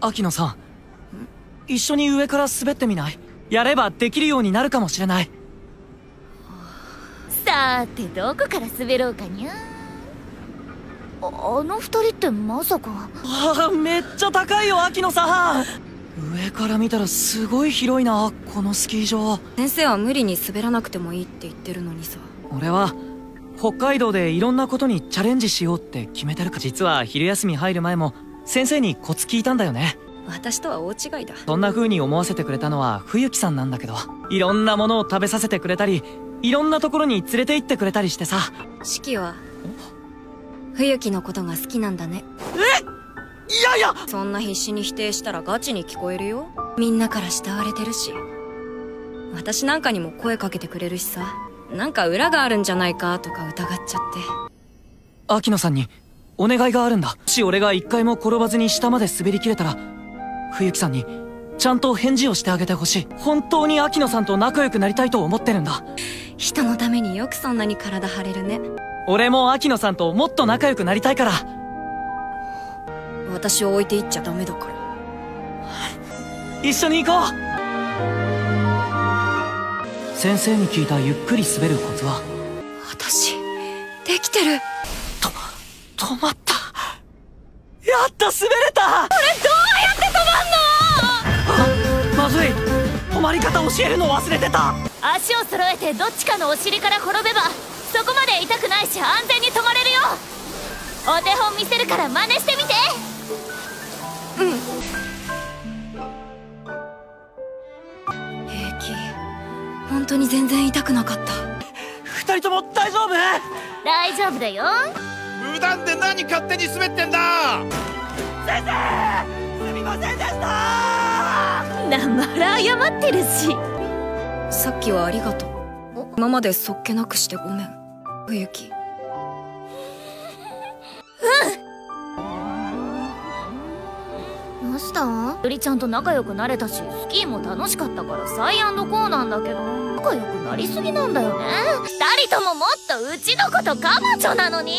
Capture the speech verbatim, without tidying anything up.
秋野さん、一緒に上から滑ってみない？やればできるようになるかもしれない。さーて、どこから滑ろうかにゃ。あ, あの二人ってまさか。ああ、めっちゃ高いよ秋野さん。上から見たらすごい広いな、このスキー場。先生は無理に滑らなくてもいいって言ってるのにさ。俺は北海道でいろんなことにチャレンジしようって決めてるから。実は昼休み入る前も先生にコツ聞いたんだよね。私とは大違いだ。そんな風に思わせてくれたのは冬木さんなんだけど、いろんなものを食べさせてくれたり、いろんなところに連れて行ってくれたりしてさ。四季は冬木のことが好きなんだね。え、いやいや、そんな必死に否定したらガチに聞こえるよ。みんなから慕われてるし、私なんかにも声かけてくれるしさ、なんか裏があるんじゃないかとか疑っちゃって。秋野さんにお願いがあるんだ。もし俺が一回も転ばずに下まで滑りきれたら、冬木さんにちゃんと返事をしてあげてほしい。本当に秋野さんと仲良くなりたいと思ってるんだ。人のためによくそんなに体張れるね。俺も秋野さんともっと仲良くなりたいから。私を置いていっちゃダメだから一緒に行こう。先生に聞いたゆっくり滑るコツは。私できてる。と止まった。やった、滑れた。俺どうやって止まんの。あ、まずい。止まり方教えるの忘れてた。足を揃えてどっちかのお尻から転べばそこまで痛くないし安全に止まれるよ。お手本見せるから真似してみて。うん、平気。本当に全然痛くなかった。二人とも大丈夫？大丈夫だよ。無断で何勝手に滑ってんだ。先生、すみませんでした。なまら謝ってるし。さっきはありがとう。今までそっけなくしてごめん冬木。うん、どうした？ゆりちゃんと仲良くなれたし、スキーも楽しかったからサイアンドコーなんだけど、仲良くなりすぎなんだよね。二人とももっとうちのこと彼女なのに。